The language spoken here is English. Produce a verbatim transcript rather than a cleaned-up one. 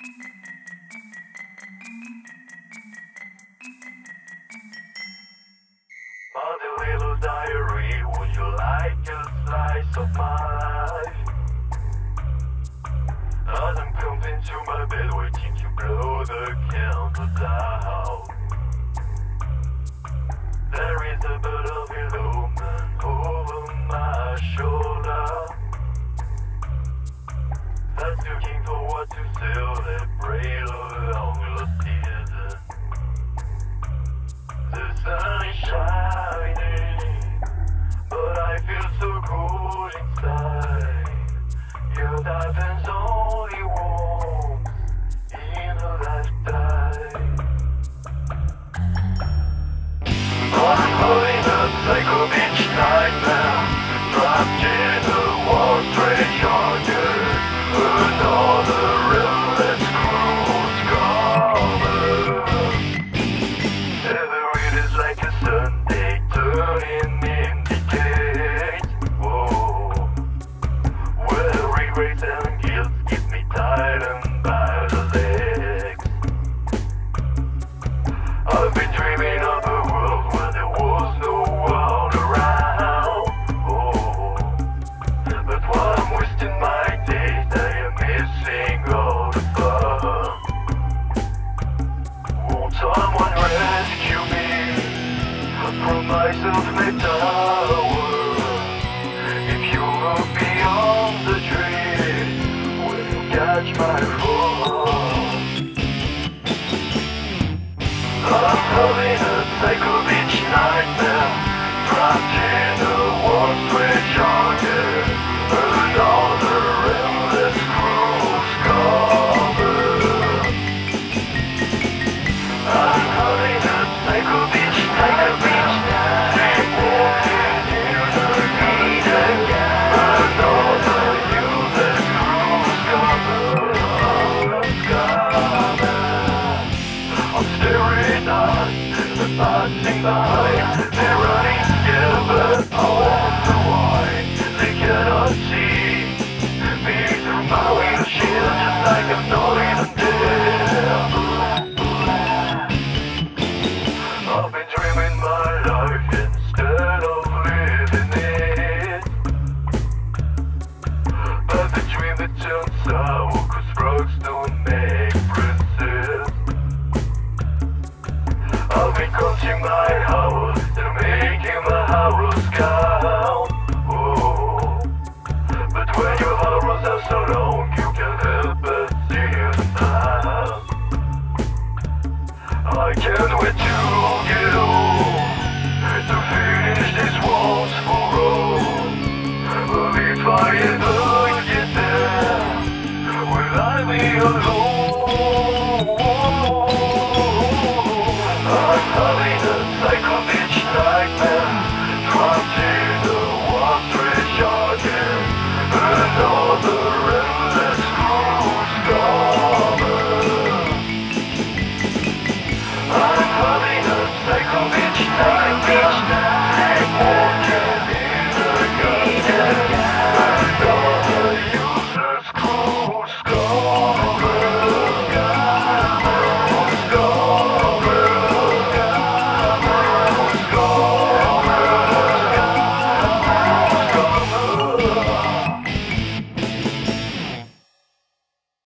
On the little diary, would you like a slice of my life? As I'm coming to my bed, waiting to blow the candles out. There is a bird of illusion over my shoulder that's looking for what to celebrate a long lost season. The sun is shining, but I feel so cold inside. Your type is only warm in a lifetime. I'm holding a psycho beach nightmare, trapped in a warm straight yonder, with all the relentless cruel color. Every day is like a Sunday, turning into decay. Whoa, where regrets and guilt keep me tied and by the legs. I've been dreaming of a world where there was no one around. Oh, but while I'm wasting my days, I am missing all the fun. Won't someone rescue me from my self-made tower? If you look beyond the trees, will you catch my fall? I'm having a psycho beach nightmare, trapped in a warm sweat jungle, and all the endless cruel cover. I'm having a psycho beach nightmare, sleepwalking in the night again, and all the useless cruel cover. I'm staring at the passing by. They're running scared, but I wonder why they cannot see me through my windshield, just like I'm not even there. I've been dreaming my life instead of living it, but the dream that turns sour, 'cause frogs don't make princes. I'll be counting my hours, they're making my hours count.